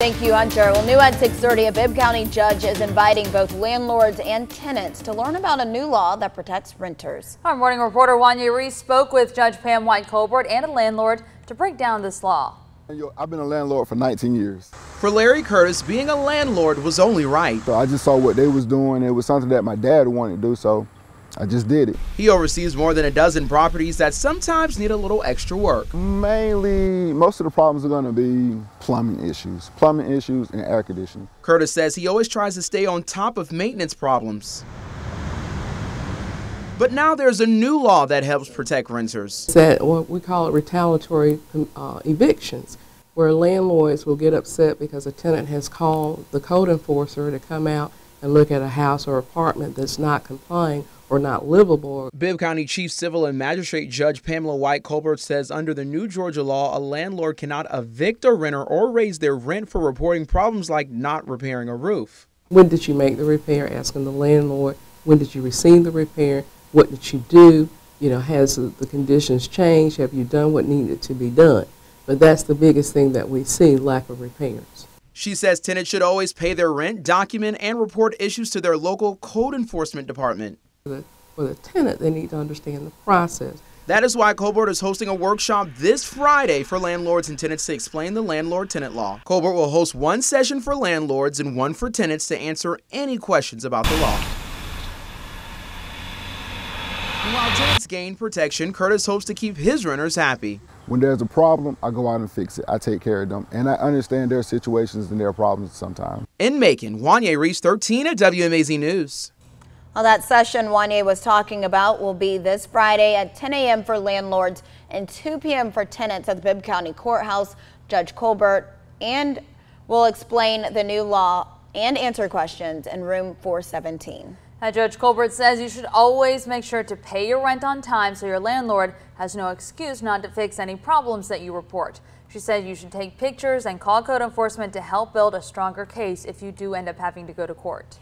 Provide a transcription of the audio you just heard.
Thank you, Hunter. Well, new at 6:30, a Bibb County judge is inviting both landlords and tenants to learn about a new law that protects renters. Our morning reporter Wanya Reese spoke with Judge Pam White Colbert and a landlord to break down this law. I've been a landlord for 19 years. For Larry Curtis, being a landlord was only right. So I just saw what they was doing. It was something that my dad wanted to do, so I just did it. He oversees more than a dozen properties that sometimes need a little extra work. Mainly, most of the problems are going to be plumbing issues and air conditioning. Curtis says he always tries to stay on top of maintenance problems. But now there's a new law that helps protect renters. It's that, well, we call it retaliatory evictions, where landlords will get upset because a tenant has called the code enforcer to come out and look at a house or apartment that's not complying or not livable. Bibb County Chief Civil and Magistrate Judge Pamela White Colbert says under the new Georgia law, a landlord cannot evict a renter or raise their rent for reporting problems like not repairing a roof. When did you make the repair? Asking the landlord, when did you receive the repair? What did you do? You know, has the conditions changed? Have you done what needed to be done? But that's the biggest thing that we see, lack of repairs. She says tenants should always pay their rent, document, and report issues to their local code enforcement department. For the tenant, they need to understand the process. That is why Colbert is hosting a workshop this Friday for landlords and tenants to explain the landlord-tenant law. Colbert will host one session for landlords and one for tenants to answer any questions about the law. And while tenants gain protection, Curtis hopes to keep his renters happy. When there's a problem, I go out and fix it. I take care of them, and I understand their situations and their problems sometimes. In Macon, Wanya Reese, 13WMAZ News. Well, that session Wanya was talking about will be this Friday at 10 a.m. for landlords and 2 p.m. for tenants at the Bibb County Courthouse. Judge Colbert and will explain the new law and answer questions in room 417. Now, Judge Colbert says you should always make sure to pay your rent on time so your landlord has no excuse not to fix any problems that you report. She said you should take pictures and call code enforcement to help build a stronger case if you do end up having to go to court.